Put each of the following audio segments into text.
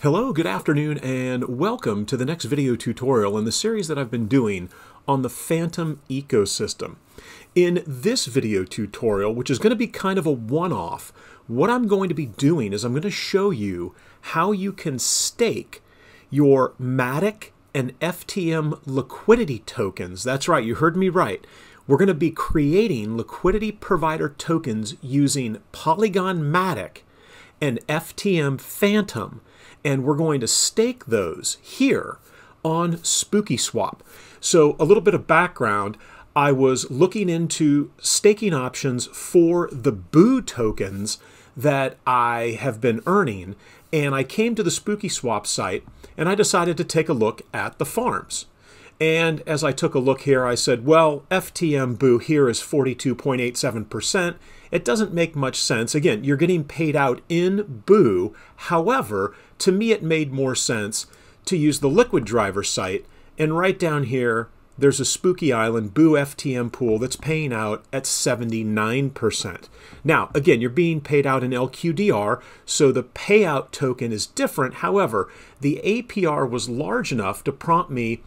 Hello, good afternoon, and welcome to the next video tutorial in the series that I've been doing on the Fantom ecosystem. In this video tutorial, which is going to be kind of a one-off, what I'm going to be doing is I'm going to show you how you can stake your MATIC and FTM liquidity tokens. That's right, you heard me right. We're going to be creating liquidity provider tokens using Polygon MATIC and FTM Fantom, and we're going to stake those here on SpookySwap. So a little bit of background, I was looking into staking options for the BOO tokens that I have been earning, and I came to the SpookySwap site, and I decided to take a look at the farms. And as I took a look here, I said, well, FTM BOO here is 42.87%. It doesn't make much sense. Again, you're getting paid out in BOO. However, to me, it made more sense to use the Liquid Driver site. And right down here, there's a Spooky Island BOO FTM pool that's paying out at 79%. Now, again, you're being paid out in LQDR, so the payout token is different. However, the APR was large enough to prompt me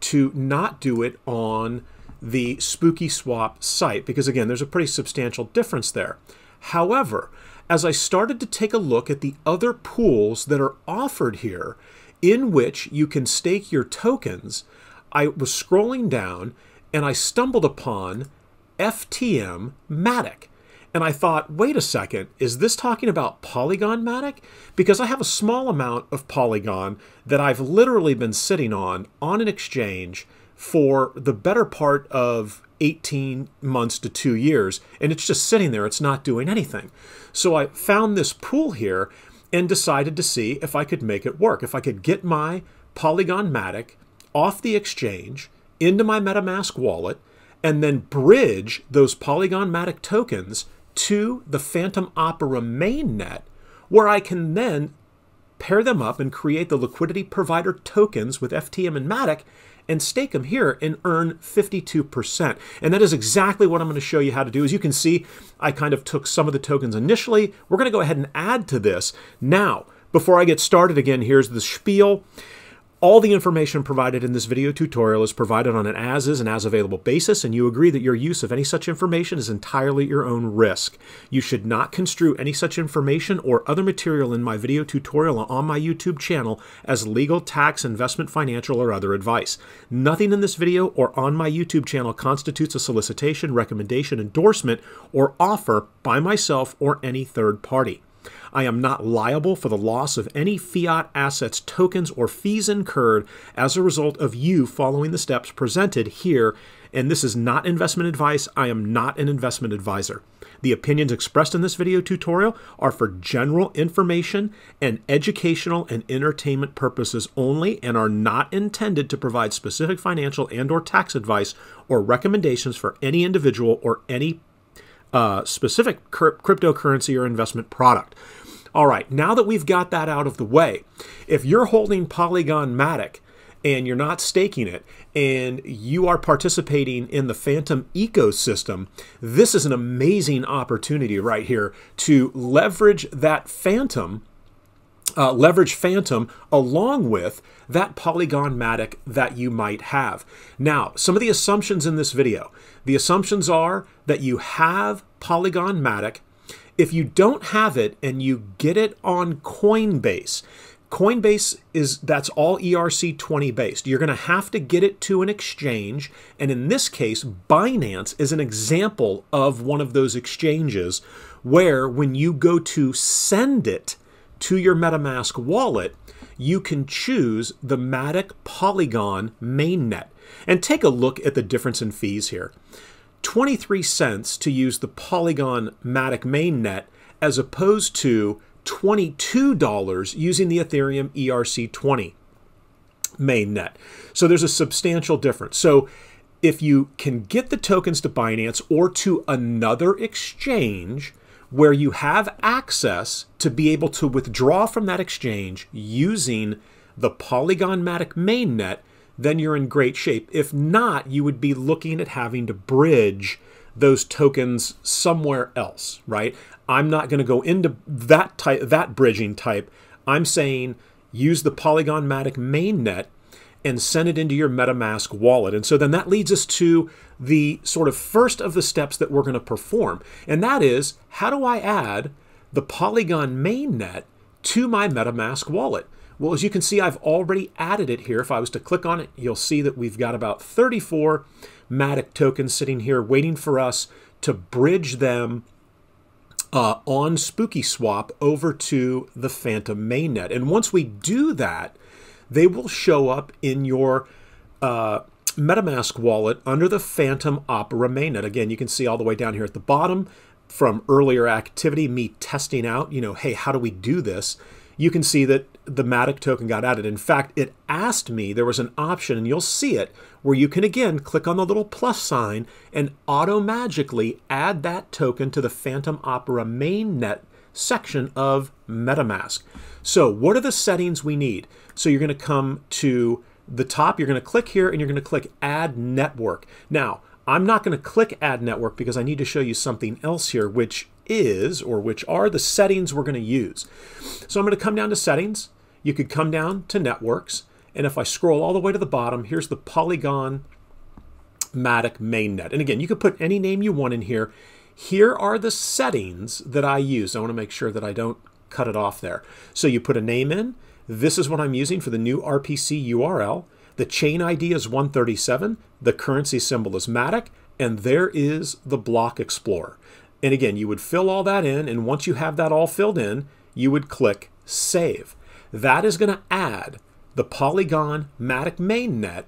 to not do it on the SpookySwap site, because again, there's a pretty substantial difference there. However, as I started to take a look at the other pools that are offered here in which you can stake your tokens, I was scrolling down and I stumbled upon FTM MATIC. And I thought, wait a second, is this talking about Polygon MATIC? Because I have a small amount of Polygon that I've literally been sitting on an exchange for the better part of 18 months to 2 years, and it's just sitting there, it's not doing anything. So I found this pool here and decided to see if I could make it work, if I could get my Polygon MATIC off the exchange into my MetaMask wallet and then bridge those Polygon MATIC tokens to the Fantom Opera Mainnet, where I can then pair them up and create the liquidity provider tokens with FTM and MATIC and stake them here and earn 52%. And that is exactly what I'm going to show you how to do. As you can see, I kind of took some of the tokens initially. We're going to go ahead and add to this. Now, before I get started again, here's the spiel. All the information provided in this video tutorial is provided on an as-is and as-available basis, and you agree that your use of any such information is entirely at your own risk. You should not construe any such information or other material in my video tutorial on my YouTube channel as legal, tax, investment, financial, or other advice. Nothing in this video or on my YouTube channel constitutes a solicitation, recommendation, endorsement, or offer by myself or any third party. I am not liable for the loss of any fiat assets, tokens, or fees incurred as a result of you following the steps presented here, and this is not investment advice. I am not an investment advisor. The opinions expressed in this video tutorial are for general information and educational and entertainment purposes only and are not intended to provide specific financial and/or tax advice or recommendations for any individual or any specific cryptocurrency or investment product. All right, now that we've got that out of the way, if you're holding Polygon MATIC and you're not staking it and you are participating in the Fantom ecosystem, this is an amazing opportunity right here to leverage that Fantom along with that Polygon MATIC that you might have. Now, some of the assumptions in this video. The assumptions are that you have Polygon MATIC. If you don't have it and you get it on Coinbase, that's all ERC-20 based. You're going to have to get it to an exchange, and in this case, Binance is an example of one of those exchanges where when you go to send it to your MetaMask wallet, you can choose the MATIC Polygon Mainnet. And take a look at the difference in fees here. 23 cents to use the Polygon MATIC Mainnet as opposed to $22 using the Ethereum ERC-20 Mainnet. So there's a substantial difference. So if you can get the tokens to Binance or to another exchange where you have access to be able to withdraw from that exchange using the Polygon MATIC Mainnet, then you're in great shape. If not, you would be looking at having to bridge those tokens somewhere else, right? I'm not going to go into that bridging type I'm saying use the Polygon MATIC mainnet and send it into your MetaMask wallet. And so then that leads us to the sort of first of the steps that we're going to perform. And that is, how do I add the Polygon mainnet to my MetaMask wallet? Well, as you can see, I've already added it here. If I was to click on it, you'll see that we've got about 34 MATIC tokens sitting here waiting for us to bridge them on SpookySwap over to the Fantom mainnet. And once we do that, they will show up in your MetaMask wallet under the Fantom Opera mainnet. Again, you can see all the way down here at the bottom from earlier activity, me testing out, you know, hey, how do we do this? You can see that the MATIC token got added. In fact, it asked me, there was an option, and you'll see it, where you can again click on the little plus sign and automatically add that token to the Fantom Opera mainnet section of MetaMask. So what are the settings we need? So you're going to come to the top, you're going to click here, and you're going to click Add Network. Now, I'm not going to click Add Network because I need to show you something else here, which is, or which are, the settings we're going to use. So I'm going to come down to Settings. You could come down to Networks. And if I scroll all the way to the bottom, here's the Polygon MATIC mainnet. And again, you could put any name you want in here. Here are the settings that I use. I want to make sure that I don't cut it off there. So you put a name in. This is what I'm using for the new RPC URL. The chain ID is 137. The currency symbol is MATIC. And there is the Block Explorer. And again, you would fill all that in. And once you have that all filled in, you would click Save. That is going to add the Polygon MATIC mainnet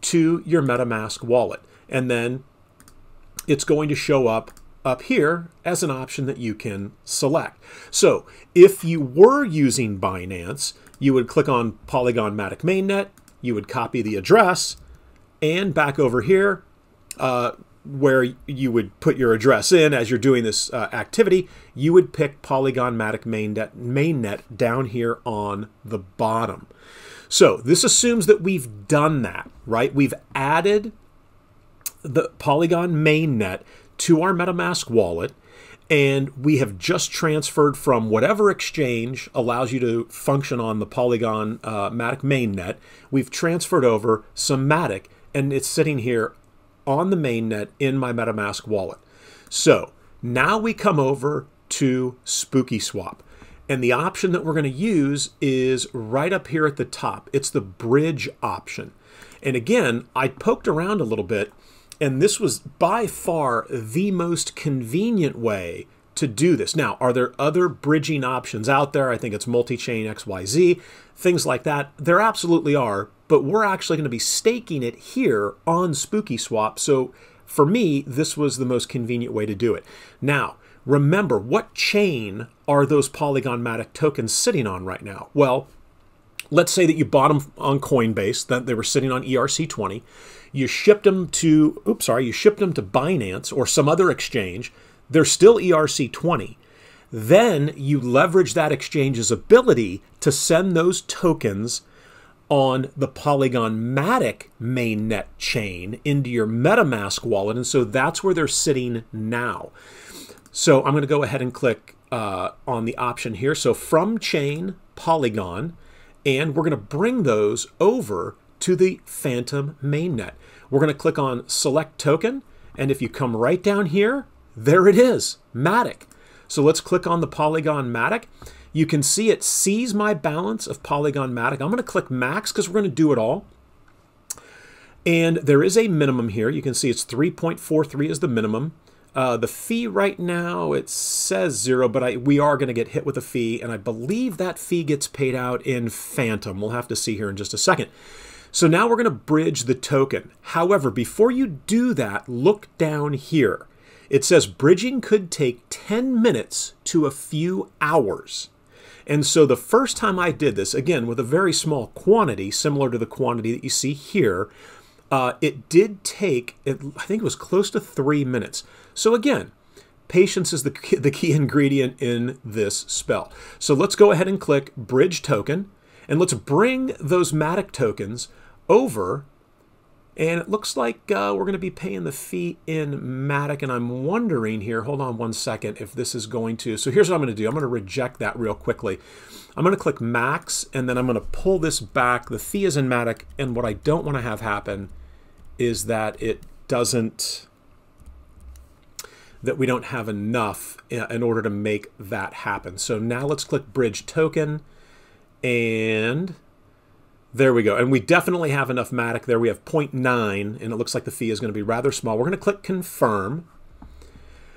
to your MetaMask wallet. And then it's going to show up here as an option that you can select. So if you were using Binance, you would click on Polygon MATIC mainnet, you would copy the address, and back over here where you would put your address in as you're doing this activity, you would pick Polygon MATIC mainnet down here on the bottom. So this assumes that we've done that, right? We've added the Polygon mainnet to our MetaMask wallet, and we have just transferred from whatever exchange allows you to function on the Polygon MATIC mainnet. We've transferred over some MATIC, and it's sitting here on the mainnet in my MetaMask wallet. So now we come over to SpookySwap, and the option that we're going to use is right up here at the top. It's the bridge option. And again, I poked around a little bit, and this was by far the most convenient way to do this. Now, are there other bridging options out there? I think it's multi-chain XYZ, things like that. There absolutely are, but we're actually going to be staking it here on SpookySwap. So for me, this was the most convenient way to do it. Now, remember, what chain are those Polygon MATIC tokens sitting on right now? Well, let's say that you bought them on Coinbase, that they were sitting on ERC-20. You shipped them to, oops, sorry, you shipped them to Binance or some other exchange. They're still ERC-20. Then you leverage that exchange's ability to send those tokens on the Polygon MATIC mainnet chain into your MetaMask wallet. And so that's where they're sitting now. So I'm going to go ahead and click on the option here. So from chain, Polygon, and we're going to bring those over to the Fantom mainnet. We're going to click on Select Token, and if you come right down here, there it is, MATIC. So let's click on the Polygon MATIC. You can see it sees my balance of Polygon MATIC. I'm going to click Max because we're going to do it all. And there is a minimum here. You can see it's 3.43 is the minimum. The fee right now, it says zero, but we are going to get hit with a fee, and I believe that fee gets paid out in Fantom. We'll have to see here in just a second. So now we're going to bridge the token. However, before you do that, look down here. It says bridging could take 10 minutes to a few hours. And so the first time I did this, again, with a very small quantity, similar to the quantity that you see here, it did take, I think it was close to 3 minutes. So again, patience is the key ingredient in this spell. So let's go ahead and click Bridge Token, and let's bring those MATIC tokens over, And it looks like we're going to be paying the fee in MATIC. And I'm wondering here, hold on one second, if this is going to, so here's what I'm going to do. I'm going to reject that real quickly. I'm going to click max, and then I'm going to pull this back. The fee is in MATIC. And what I don't want to have happen is that it doesn't, that we don't have enough in order to make that happen. So now let's click bridge token, and there we go. And we definitely have enough MATIC there. We have 0.9, and it looks like the fee is going to be rather small. We're going to click confirm.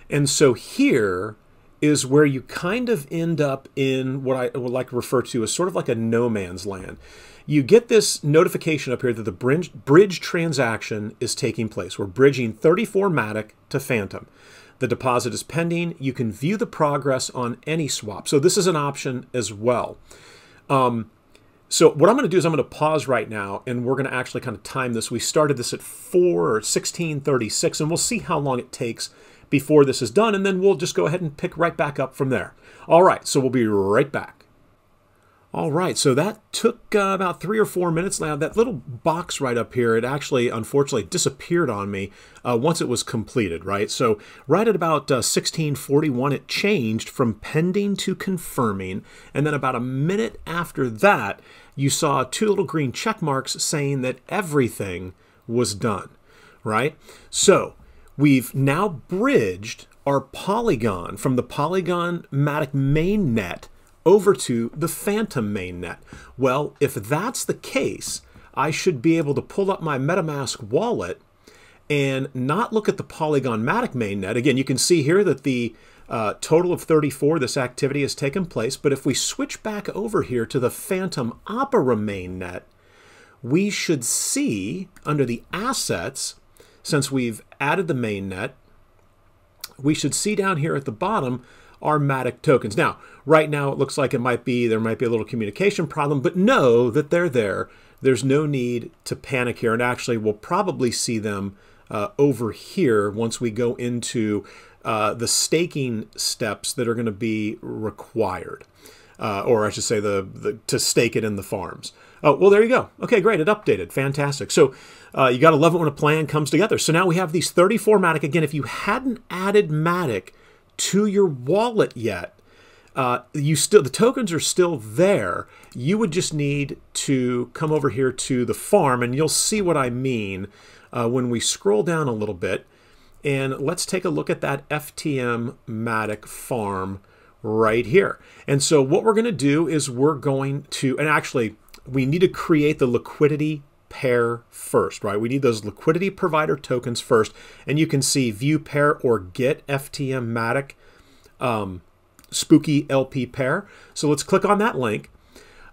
And so here is where you kind of end up in what I would like to refer to as sort of like a no man's land. You get this notification up here that the bridge transaction is taking place. We're bridging 34 MATIC to Fantom. The deposit is pending. You can view the progress on any swap. So this is an option as well. So what I'm going to do is I'm going to pause right now, and we're going to actually kind of time this. We started this at 4:16:36, and we'll see how long it takes before this is done, and then we'll just go ahead and pick right back up from there. All right, so we'll be right back. All right, so that took about 3 or 4 minutes. Now, that little box right up here, it actually, unfortunately, disappeared on me once it was completed, right? So right at about 16:41, it changed from pending to confirming, and then about a minute after that, you saw two little green check marks saying that everything was done, right? So we've now bridged our Polygon from the Polygon MATIC mainnet over to the Fantom mainnet. Well, if that's the case, I should be able to pull up my MetaMask wallet and not look at the Polygon MATIC mainnet. Again, you can see here that the total of 34, this activity has taken place. But if we switch back over here to the Fantom Opera mainnet, we should see under the assets, since we've added the mainnet, we should see down here at the bottom our MATIC tokens. Now, right now it looks like it might be, there might be a little communication problem, but know that they're there. There's no need to panic here. And actually, we'll probably see them over here once we go into the staking steps that are going to be required. Or I should say to stake it in the farms. Oh, well, there you go. Okay, great. It updated. Fantastic. So you got to love it when a plan comes together. So now we have these 34 MATIC. Again, if you hadn't added MATIC to your wallet yet, the tokens are still there. You would just need to come over here to the farm, and you'll see what I mean when we scroll down a little bit. And let's take a look at that FTM MATIC farm right here. And so what we're going to do is we're going to, and actually we need to create the liquidity pair first, right? We need those liquidity provider tokens first, and you can see view pair or get FTM MATIC Spooky LP pair. So let's click on that link,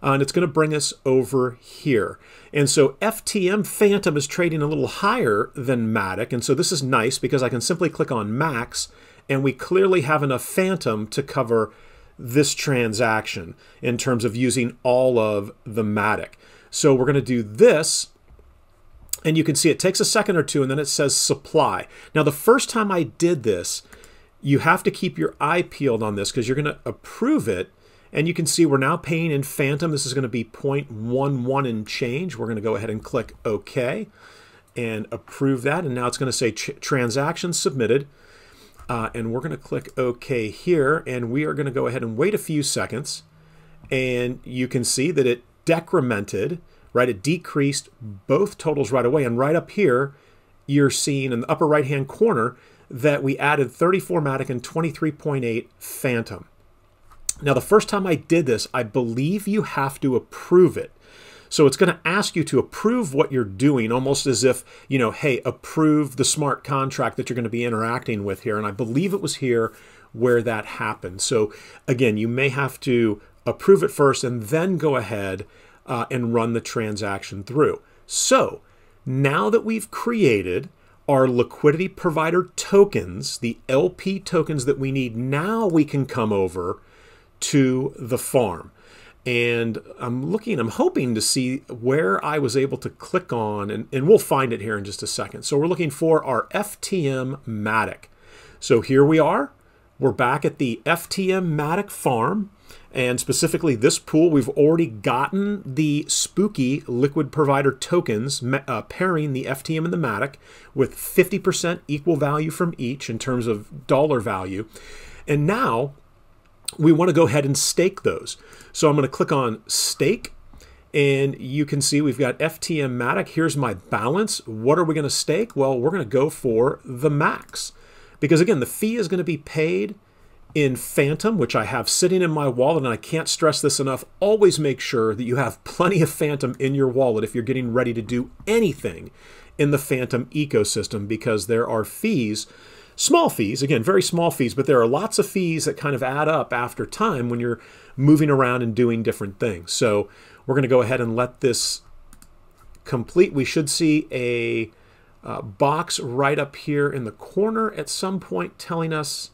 and it's going to bring us over here. And so FTM Fantom is trading a little higher than MATIC, and so this is nice because I can simply click on max, and we clearly have enough Fantom to cover this transaction in terms of using all of the MATIC. So we're going to do this, and you can see it takes a second or two, and then it says supply. Now, the first time I did this, you have to keep your eye peeled on this because you're going to approve it, and you can see we're now paying in Fantom. This is going to be 0.11 and change. We're going to go ahead and click OK and approve that, and now it's going to say transaction submitted, and we're going to click OK here, and we are going to go ahead and wait a few seconds, and you can see that it decremented, right? It decreased both totals right away. And right up here, you're seeing in the upper right-hand corner that we added 34 MATIC and 23.8 Fantom. Now, the first time I did this, I believe you have to approve it. So it's going to ask you to approve what you're doing, almost as if, you know, hey, approve the smart contract that you're going to be interacting with here. And I believe it was here where that happened. So again, you may have to approve it first and then go ahead and run the transaction through. So now that we've created our liquidity provider tokens, the LP tokens that we need, now we can come over to the farm. And I'm hoping to see where I was able to click on, and we'll find it here in just a second. So we're looking for our FTM MATIC. So here we are. We're back at the FTM MATIC farm, and specifically this pool, we've already gotten the Spooky liquid provider tokens, pairing the FTM and the MATIC with 50% equal value from each in terms of dollar value. And now we want to go ahead and stake those. So I'm going to click on stake, and you can see we've got FTM MATIC. Here's my balance. What are we going to stake? Well, we're going to go for the max. Because again, the fee is going to be paid in Fantom, which I have sitting in my wallet, and I can't stress this enough. Always make sure that you have plenty of Fantom in your wallet if you're getting ready to do anything in the Fantom ecosystem, because there are fees, small fees, again, very small fees, but there are lots of fees that kind of add up after time when you're moving around and doing different things. So we're going to go ahead and let this complete. We should see a box right up here in the corner at some point telling us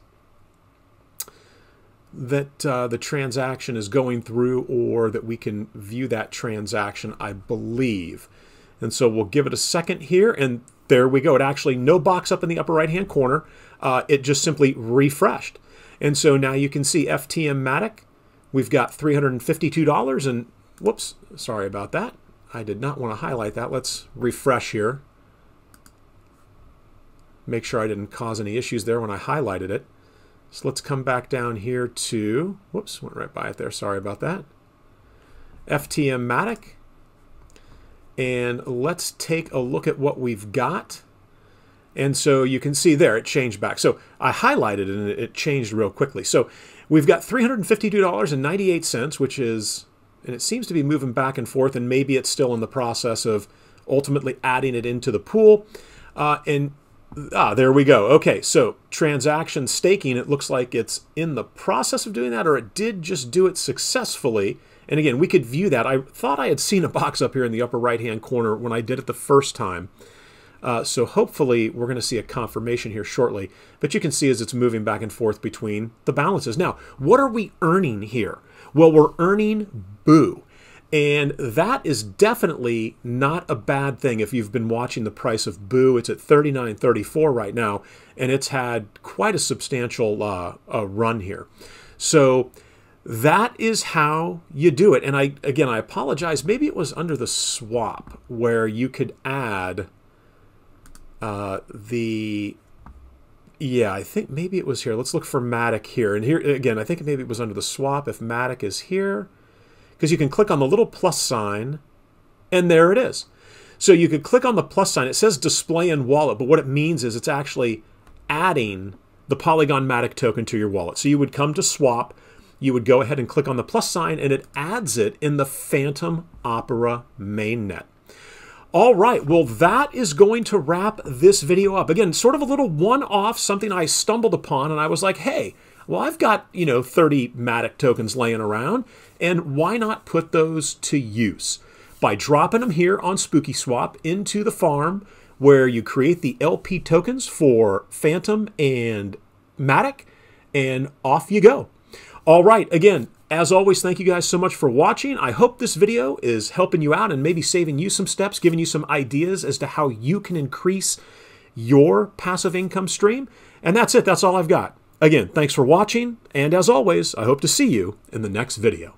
that the transaction is going through, or that we can view that transaction, I believe. And so we'll give it a second here, and there we go. It actually, no box up in the upper right hand corner, it just simply refreshed. And so now you can see FTM MATIC, we've got $352, and whoops, sorry about that, I did not want to highlight that. Let's refresh here. Make sure I didn't cause any issues there when I highlighted it. So let's come back down here to, whoops, went right by it there, sorry about that. FTM MATIC. And let's take a look at what we've got. And so you can see there, it changed back. So I highlighted it and it changed real quickly. So we've got $352.98, which is, and it seems to be moving back and forth, and maybe it's still in the process of ultimately adding it into the pool. There we go. Okay, so transaction staking, it looks like it's in the process of doing that, or it did just do it successfully. And again, we could view that. I thought I had seen a box up here in the upper right-hand corner when I did it the first time. So hopefully we're going to see a confirmation here shortly. But you can see as it's moving back and forth between the balances. Now, what are we earning here? Well, we're earning BOO. And that is definitely not a bad thing if you've been watching the price of BOO. It's at $39.34 right now, and it's had quite a substantial run here. So that is how you do it. And I apologize. Maybe it was under the swap where you could add I think maybe it was here. Let's look for MATIC here. And here, again, I think maybe it was under the swap if MATIC is here. Because you can click on the little plus sign, and there it is. So you could click on the plus sign. It says display in wallet, but what it means is it's actually adding the Polygon MATIC token to your wallet. So you would come to swap, you would go ahead and click on the plus sign, and it adds it in the Fantom Opera mainnet. All right, well, that is going to wrap this video up. Again, sort of a little one-off, something I stumbled upon, and I was like, hey, well, I've got, 30 MATIC tokens laying around, and why not put those to use? By dropping them here on SpookySwap into the farm where you create the LP tokens for Fantom and MATIC, and off you go. All right, again, as always, thank you guys so much for watching. I hope this video is helping you out and maybe saving you some steps, giving you some ideas as to how you can increase your passive income stream. And that's it. That's all I've got. Again, thanks for watching, and as always, I hope to see you in the next video.